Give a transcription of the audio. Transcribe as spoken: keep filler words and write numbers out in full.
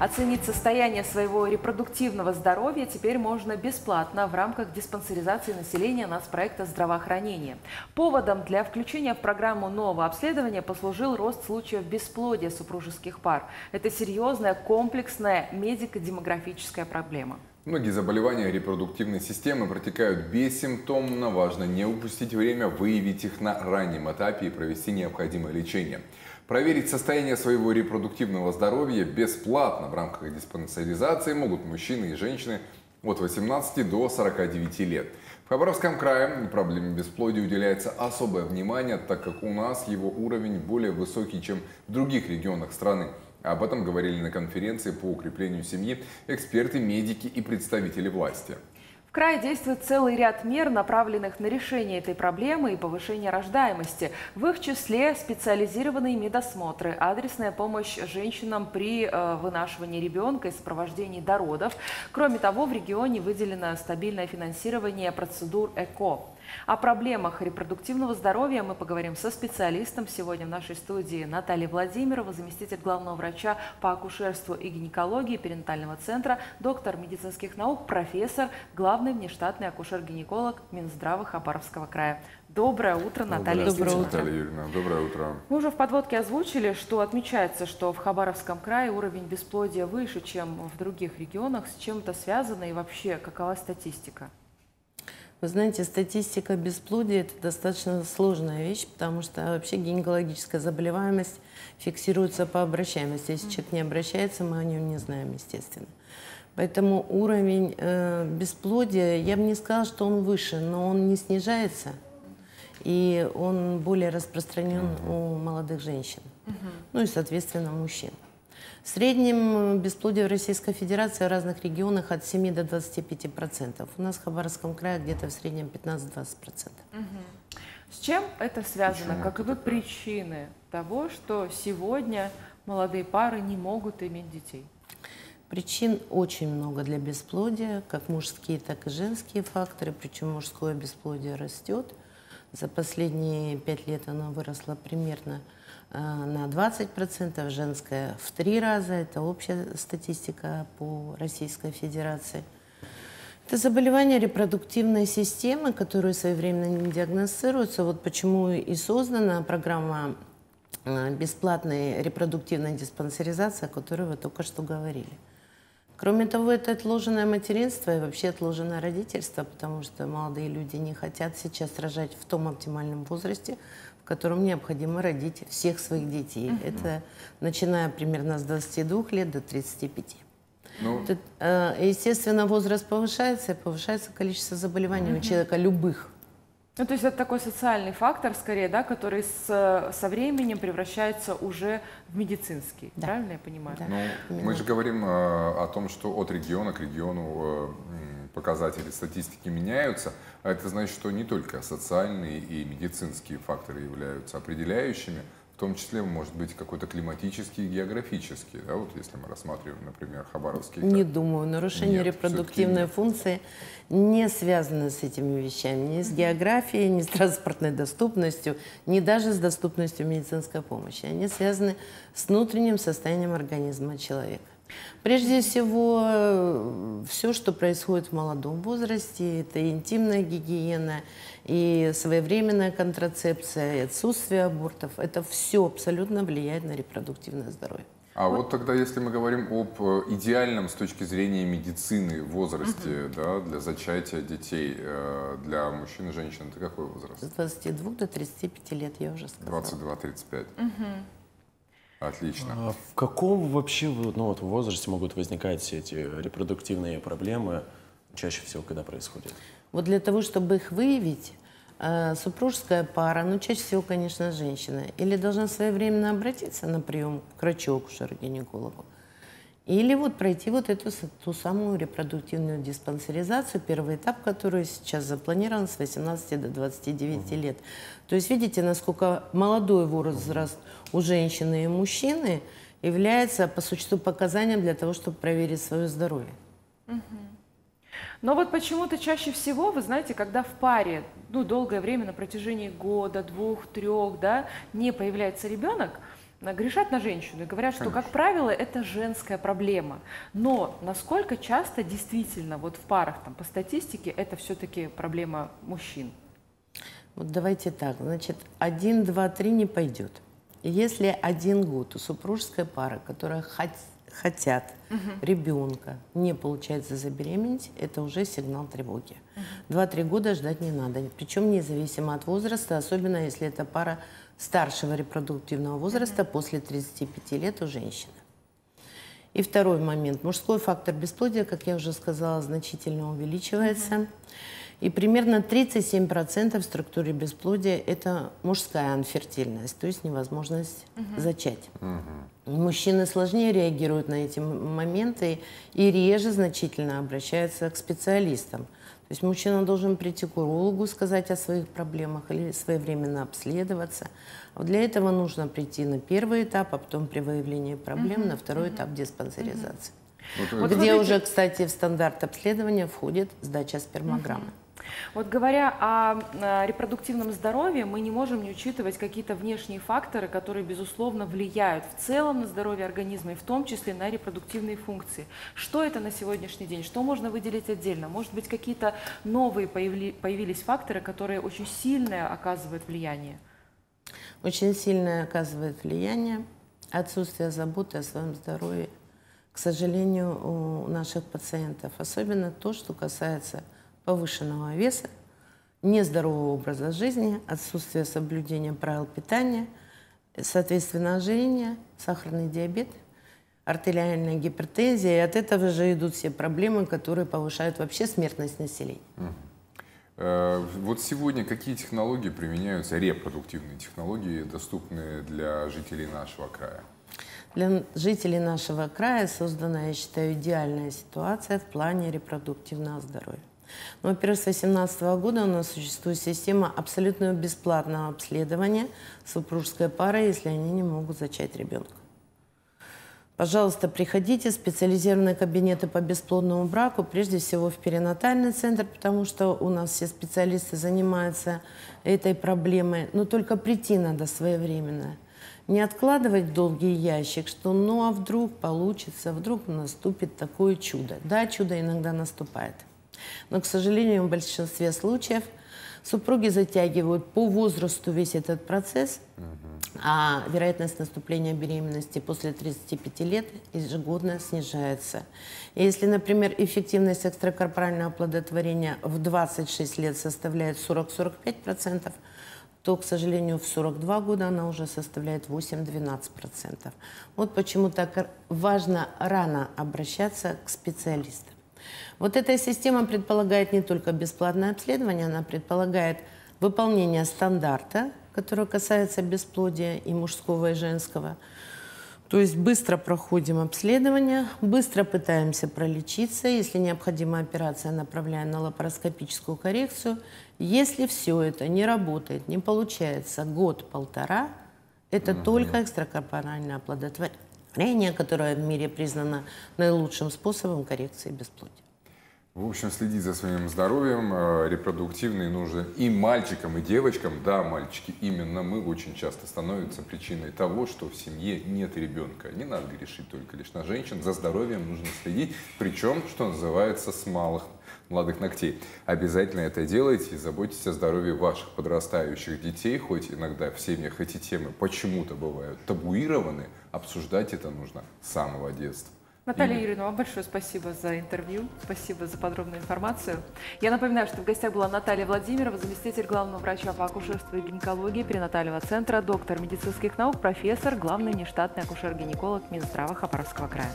Оценить состояние своего репродуктивного здоровья теперь можно бесплатно в рамках диспансеризации населения нацпроекта здравоохранения. Поводом для включения в программу нового обследования послужил рост случаев бесплодия супружеских пар. Это серьезная комплексная медико-демографическая проблема. Многие заболевания репродуктивной системы протекают бессимптомно. Важно не упустить время, выявить их на раннем этапе и провести необходимое лечение. Проверить состояние своего репродуктивного здоровья бесплатно в рамках диспансеризации могут мужчины и женщины от восемнадцати до сорока девяти лет. В Хабаровском крае проблеме бесплодия уделяется особое внимание, так как у нас его уровень более высокий, чем в других регионах страны. Об этом говорили на конференции по укреплению семьи эксперты, медики и представители власти. В крае действует целый ряд мер, направленных на решение этой проблемы и повышение рождаемости. В их числе специализированные медосмотры, адресная помощь женщинам при вынашивании ребенка и сопровождении до родов. Кроме того, в регионе выделено стабильное финансирование процедур ЭКО. О проблемах репродуктивного здоровья мы поговорим со специалистом. Сегодня в нашей студии Наталья Владимирова, заместитель главного врача по акушерству и гинекологии Перинатального центра, доктор медицинских наук, профессор, главный внештатный акушер-гинеколог Минздрава Хабаровского края. Доброе утро, Наталья. Доброе утро. Наталья Юрьевна. Доброе утро. Мы уже в подводке озвучили, что отмечается, что в Хабаровском крае уровень бесплодия выше, чем в других регионах. С чем это связано и вообще какова статистика? Вы знаете, статистика бесплодия – это достаточно сложная вещь, потому что вообще гинекологическая заболеваемость фиксируется по обращаемости. Если человек не обращается, мы о нем не знаем, естественно. Поэтому уровень э, бесплодия, я бы не сказала, что он выше, но он не снижается, и он более распространен у молодых женщин, ну и, соответственно, мужчин. В среднем бесплодие в Российской Федерации в разных регионах от семи до двадцати пяти процентов. У нас в Хабаровском крае где-то в среднем пятнадцать-двадцать процентов. Угу. С чем это связано? Почему? Каковы причины того, что сегодня молодые пары не могут иметь детей? Причин очень много для бесплодия, как мужские, так и женские факторы. Причем мужское бесплодие растет. За последние пять лет оно выросло примерно на двадцать процентов, женская в три раза. Это общая статистика по Российской Федерации. Это заболевания репродуктивной системы, которые своевременно не диагностируются. Вот почему и создана программа бесплатной репродуктивной диспансеризации, о которой вы только что говорили. Кроме того, это отложенное материнство и вообще отложенное родительство, потому что молодые люди не хотят сейчас рожать в том оптимальном возрасте, в котором необходимо родить всех своих детей. Uh-huh. Это начиная примерно с двадцати двух лет до тридцати пяти. Ну... Тут, естественно, возраст повышается, и повышается количество заболеваний uh-huh. у человека любых. Ну, то есть это такой социальный фактор, скорее, да, который с, со временем превращается уже в медицинский, да. Правильно я понимаю? Да. Ну, мы же говорим э, о том, что от региона к региону э, показатели статистики меняются, а это значит, что не только социальные и медицинские факторы являются определяющими, в том числе, может быть, какой-то климатический и географический, да, вот если мы рассматриваем, например, Хабаровский край. Не думаю, нарушение нет, репродуктивной функции не связано с этими вещами, ни с географией, ни с транспортной доступностью, ни даже с доступностью медицинской помощи. Они связаны с внутренним состоянием организма человека. Прежде всего, все, что происходит в молодом возрасте, это интимная гигиена, и своевременная контрацепция, и отсутствие абортов, это все абсолютно влияет на репродуктивное здоровье. А вот, вот тогда, если мы говорим об идеальном с точки зрения медицины возрасте, угу. да, для зачатия детей, для мужчин и женщин, это какой возраст? С двадцати двух до тридцати пяти лет, я уже сказала. двадцать два — тридцать пять. Угу. Отлично. А в каком вообще ну, вот, возрасте могут возникать все эти репродуктивные проблемы, чаще всего, когда происходит? Вот для того, чтобы их выявить, супружеская пара, ну, чаще всего, конечно, женщина, или должна своевременно обратиться на прием к врачу, акушеру-гинекологу, или вот пройти вот эту ту самую репродуктивную диспансеризацию, первый этап, который сейчас запланирован с восемнадцати до двадцати девяти лет. То есть видите, насколько молодой возраст у женщины и мужчины является по существу показанием для того, чтобы проверить свое здоровье. Но вот почему-то чаще всего, вы знаете, когда в паре ну, долгое время, на протяжении года, двух, трех, да, не появляется ребенок, грешат на женщину и говорят, что, конечно, как правило, это женская проблема. Но насколько часто действительно вот в парах, там, по статистике, это все-таки проблема мужчин? Вот давайте так, значит, один, два, три не пойдет. Если один год у супружеской пары, которая хот хотят угу. ребенка, не получается забеременеть, это уже сигнал тревоги. Два-три года ждать не надо, причем независимо от возраста, особенно если это пара старшего репродуктивного возраста, угу. после тридцати пяти лет у женщины. И второй момент. Мужской фактор бесплодия, как я уже сказала, значительно увеличивается. Угу. И примерно тридцать семь процентов в структуре бесплодия – это мужская анфертильность, то есть невозможность угу. зачать. Угу. Мужчины сложнее реагируют на эти моменты и реже значительно обращаются к специалистам. То есть мужчина должен прийти к урологу, сказать о своих проблемах или своевременно обследоваться. Вот для этого нужно прийти на первый этап, а потом при выявлении проблем угу. на второй угу. этап диспансеризации. Угу. Вот где вот, уже, кстати, в стандарт обследования входит сдача спермограммы. Угу. Вот говоря о репродуктивном здоровье, мы не можем не учитывать какие-то внешние факторы, которые, безусловно, влияют в целом на здоровье организма и в том числе на репродуктивные функции. Что это на сегодняшний день? Что можно выделить отдельно? Может быть, какие-то новые появились факторы, которые очень сильное оказывают влияние? Очень сильное оказывает влияние отсутствие заботы о своем здоровье, к сожалению, у наших пациентов. Особенно то, что касается повышенного веса, нездорового образа жизни, отсутствие соблюдения правил питания, соответственно, ожирение, сахарный диабет, артериальная гипертензия. И от этого же идут все проблемы, которые повышают вообще смертность населения. Вот сегодня какие технологии применяются, репродуктивные технологии, доступные для жителей нашего края? Для жителей нашего края создана, я считаю, идеальная ситуация в плане репродуктивного здоровья. Ну, во-первых, с две тысячи восемнадцатого года у нас существует система абсолютно бесплатного обследования супружеской пары, если они не могут зачать ребенка. Пожалуйста, приходите в специализированные кабинеты по бесплодному браку, прежде всего в перинатальный центр, потому что у нас все специалисты занимаются этой проблемой. Но только прийти надо своевременно. Не откладывать в долгий ящик, что ну а вдруг получится, вдруг наступит такое чудо. Да, чудо иногда наступает. Но, к сожалению, в большинстве случаев супруги затягивают по возрасту весь этот процесс, угу. а вероятность наступления беременности после тридцати пяти лет ежегодно снижается. И если, например, эффективность экстракорпорального оплодотворения в двадцать шесть лет составляет сорок-сорок пять процентов, то, к сожалению, в сорок два года она уже составляет восемь-двенадцать процентов. Вот почему так важно рано обращаться к специалистам. Вот эта система предполагает не только бесплатное обследование, она предполагает выполнение стандарта, который касается бесплодия и мужского, и женского. То есть быстро проходим обследование, быстро пытаемся пролечиться. Если необходима операция, направляем на лапароскопическую коррекцию. Если все это не работает, не получается год-полтора, это Mm-hmm. только экстракорпоральное оплодотворение, которая в мире признана наилучшим способом коррекции бесплодия. В общем, следить за своим здоровьем репродуктивной нужно и мальчикам, и девочкам. Да, мальчики, именно мы очень часто становимся причиной того, что в семье нет ребенка. Не надо грешить только лишь на женщин. За здоровьем нужно следить, причем, что называется, с малых младых ногтей. Обязательно это делайте и заботьтесь о здоровье ваших подрастающих детей. Хоть иногда в семьях эти темы почему-то бывают табуированы, обсуждать это нужно с самого детства. Наталья Именно. Юрьевна, вам большое спасибо за интервью, спасибо за подробную информацию. Я напоминаю, что в гостях была Наталья Владимирова, заместитель главного врача по акушерству и гинекологии перинатального центра, доктор медицинских наук, профессор, главный нештатный акушер-гинеколог Минздрава Хабаровского края.